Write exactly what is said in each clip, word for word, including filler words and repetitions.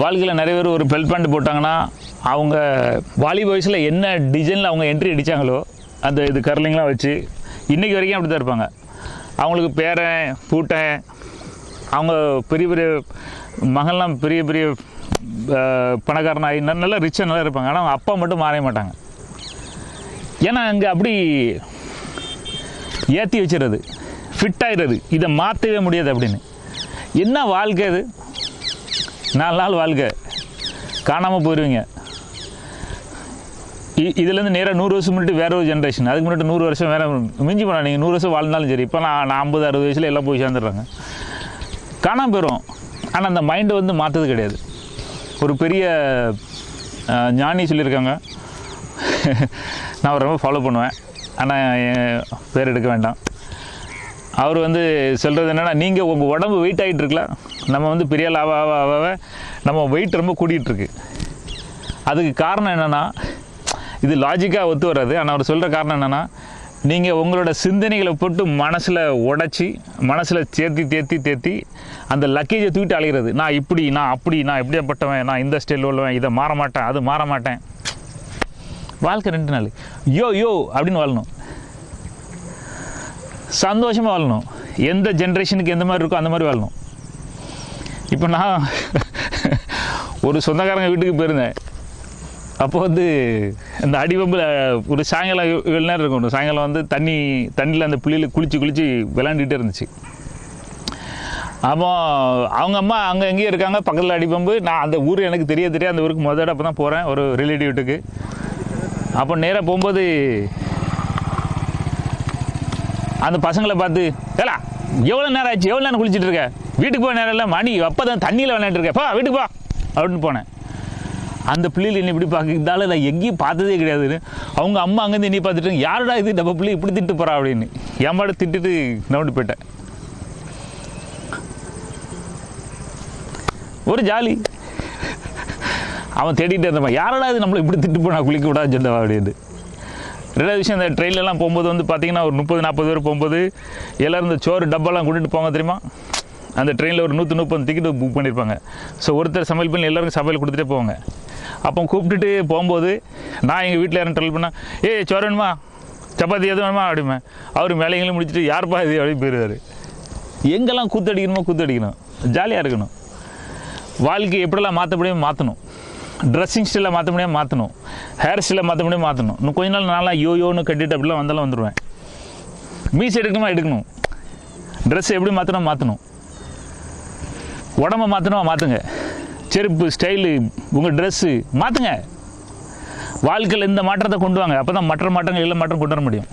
வாழ்க்கையில் நிறைய பேர் ஒரு பெல்ட் பேண்ட் போட்டாங்கன்னா அவங்க வாலி வயசில் என்ன டிசைனில் அவங்க என்ட்ரி அடித்தாங்களோ அந்த இது கர்லிங்லாம் வச்சு இன்றைக்கி வரைக்கும் அப்படி தான் இருப்பாங்க. அவங்களுக்கு பேரன் பூட்டன் அவங்க பெரிய பெரிய மகள்லாம் பெரிய பெரிய பணக்காரனாகி நல்லா ரிச்சாக நல்லா இருப்பாங்க. ஆனால் அவங்க அப்பா மட்டும் மாறவே மாட்டாங்க. ஏன்னா அங்கே அப்படி ஏற்றி வச்சுறது ஃபிட் ஆகிடுறது, இதை மாற்றவே முடியாது அப்படின்னு. என்ன வாழ்க்கை அது? நாலு நாள் வாழ்க்கை, காணாமல் போயிடுவீங்க. இதுலேருந்து நேராக நூறு வருஷம் முன்னாடி வேற ஒரு ஜென்ரேஷன், அதுக்கு முன்னாடி நூறு வருஷம் வேற மிஞ்சி போனால் நீங்கள் நூறு வருஷம் வாழ்ந்தாலும் சரி. இப்போ நான் நான் ஐம்பது அறுபது வயசில் எல்லாம் போய் சேர்ந்துடுறாங்க, காணாமல் போயிடும். ஆனால் அந்த மைண்டை வந்து மாற்றது கிடையாது. ஒரு பெரிய ஞானி சொல்லியிருக்காங்க, நான் ரொம்ப ஃபாலோ பண்ணுவேன், ஆனால் பேர் எடுக்க வேண்டாம். அவர் வந்து சொல்கிறது என்னென்னா, நீங்கள் உங்கள் உடம்பு வெயிட் ஆகிட்டு இருக்கலாம், நம்ம வந்து பெரிய லாவ ஆவாக நம்ம வெயிட் ரொம்ப கூட்டிகிட்ருக்கு. அதுக்கு காரணம் என்னென்னா, இது லாஜிக்காக ஒத்து வராது, ஆனால் அவர் சொல்கிற காரணம் என்னென்னா, நீங்கள் உங்களோட சிந்தனைகளை போட்டு மனசில் உடச்சி மனசில் தேர்த்தி தேர்த்தி தேர்த்தி அந்த லக்கேஜை தூக்கிட்டு அலைகிறது. நான் இப்படி, நான் அப்படி, நான் எப்படியாப்பட்டவன், நான் இந்த ஸ்டைலில் உள்ளவன், இதை மாற மாட்டேன், அது மாற மாட்டேன். வாழ்க்கை ரெண்டு நாள் யோ யோ அப்படின்னு வாழணும், சந்தோஷமாக வாழணும். எந்த ஜென்ரேஷனுக்கு எந்த மாதிரி இருக்கோ அந்த மாதிரி வாழணும். இப்போ நான் ஒரு சொந்தக்காரங்க வீட்டுக்கு போயிருந்தேன். அப்போ வந்து இந்த அடிபம்பில் ஒரு சாயங்காலம் ஏழு நேரம் இருக்கும், சாயங்காலம் வந்து தண்ணி தண்ணியில் அந்த பிள்ளையில் குளித்து குளித்து விளாண்டுக்கிட்டே இருந்துச்சு. அப்போ அவங்க அம்மா அங்கே எங்கேயும் இருக்காங்க, பக்கத்தில் அடிபம்பு. நான் அந்த ஊர் எனக்கு தெரிய தெரியாது, அந்த ஊருக்கு முதல்ல அப்போ தான் போகிறேன் ஒரு ரிலேட்டிவ் வீட்டுக்கு. அப்போ நேராக போகும்போது அந்த பசங்களை பார்த்து, ஏலா எவ்வளோ நேரம் ஆச்சு, எவ்வளோ நேரம் குளிச்சுட்டு இருக்க, வீட்டுக்கு போக நேரம் இல்லை, மணி அப்போ தான் தண்ணியில் விளையாண்டுருக்கேன், பா வீட்டுக்கு பா அப்படின்னு போனேன். அந்த பிள்ளைகள் என்ன இப்படி பார்க்கறதால நான் எங்கேயும் பார்த்ததே கிடையாதுன்னு அவங்க அம்மா அங்கேருந்து என்னை பார்த்துட்டு, யாரோடா இது நம்ம பிள்ளை இப்படி திட்டு போகிறா அப்படின்னு எம்மாட திட்டுட்டு நவுண்டு போயிட்டேன். ஒரு ஜாலி அவன் தேடிகிட்டே இருந்தப்பா, யாரோடா இது நம்மளை இப்படி திட்டு போனால் குளிக்க விடாது சொன்னவா அப்படின்னு. ரெண்டாவது விஷயம், இந்த ட்ரெயின்லலாம் போகும்போது வந்து பார்த்திங்கன்னா ஒரு முப்பது நாற்பது பேர் போகும்போது எல்லோரும் இந்த சோறு டப்பாலாம் கொண்டுட்டு போங்க தெரியுமா. அந்த ட்ரெயினில் ஒரு நூற்றி முப்பது டிக்கெட்டு புக் பண்ணியிருப்பாங்க. ஸோ ஒருத்தர் சமையல் பண்ணி எல்லோருக்கும் சமையல் கொடுத்துட்டே போவாங்க. அப்போ கூப்பிட்டுட்டு போகும்போது நான் எங்கள் வீட்டில் யாரும் ட்ரெவல் பண்ணால், ஏ சோறு வேணுமா, சப்பாத்தி எதுவும் வேணுமா அப்படிமே. அவர் மேலைங்களும் முடிச்சுட்டு யார்ப்பா இது அப்படின்னு போயிடுவார். எங்கெல்லாம் கூத்தடிக்கணுமோ கூத்தடிக்கணும், ஜாலியாக இருக்கணும். வாழ்க்கை எப்படிலாம் மாற்ற முடியுமோ மாற்றணும், ட்ரெஸ்ஸிங் ஸ்டைலில் மாற்ற முடியாமல் மாற்றணும், ஹேர் ஸ்டைலில் மாற்ற முடியாமல் மாற்றணும். இன்னும் கொஞ்ச நாள் நான்லாம் யோ யோன்னு கட்டிட்டு அப்படிலாம் வந்தாலும் வந்துடுவேன். மீஸ் எடுக்கணுமா எடுக்கணும், ட்ரெஸ் எப்படி மாற்றணும் மாற்றணும், உடம்பை மாற்றணுமா மாற்றுங்க, செருப்பு ஸ்டைலு உங்கள் ட்ரெஸ்ஸு மாற்றுங்க. வாழ்க்கையில் இந்த மாற்றத்தை கொண்டு வாங்க, அப்போ தான் மற்ற மாற்றங்கள் எல்லா மாற்றம் கொண்டு வர முடியும்.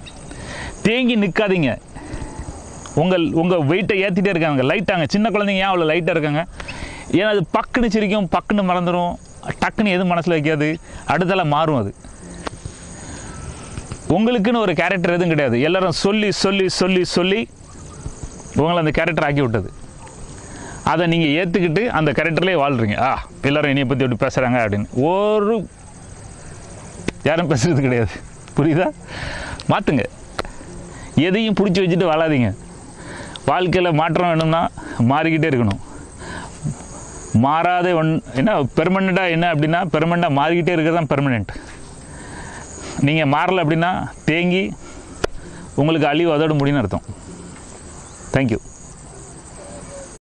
தேங்கி நிற்காதீங்க. உங்கள் உங்கள் வெயிட்டை ஏற்றிட்டே இருக்காங்க, லைட்டாங்க. சின்ன குழந்தைங்க ஏன் அவ்வளோ லைட்டாக இருக்காங்க? ஏன்னா அது பக்குன்னு சிரிக்கும், பக்குன்னு மறந்துடும், டக்குன்னு எதுவும் மனசில் வைக்காது, அடுத்தால மாறும். அது உங்களுக்குன்னு ஒரு கேரக்டர் எதுவும் கிடையாது. எல்லோரும் சொல்லி சொல்லி சொல்லி சொல்லி உங்களை அந்த கேரக்டர் ஆக்கி விட்டது. அதை நீங்கள் ஏற்றுக்கிட்டு அந்த கேரக்டர்லேயே வாழ்கிறீங்க. ஆ எல்லோரும் என்னையை பற்றி எப்படி பேசுகிறாங்க அப்படின்னு ஒரு யாரும் பேசுகிறது கிடையாது. புரியுதா? மாற்றுங்க. எதையும் பிடிச்சி வச்சுட்டு வாழாதீங்க. வாழ்க்கையில் மாற்றம் வேணும்னா மாறிக்கிட்டே இருக்கணும். மாறாத ஒன் என்ன பெர்மனெண்ட்டாக என்ன அப்படின்னா, பெர்மனெண்ட்டாக மாறிக்கிட்டே இருக்கிறது தான் பெர்மனெண்ட். நீங்கள் மாறலை அப்படின்னா தேங்கி உங்களுக்கு அழிவு அதோடு முடியும்னு அர்த்தம். தேங்க்யூ.